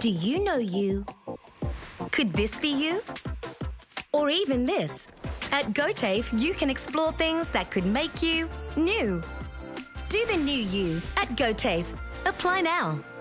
Do you know you? Could this be you? Or even this? At GoTafe, you can explore things that could make you new. Do the new you at GoTafe. Apply now.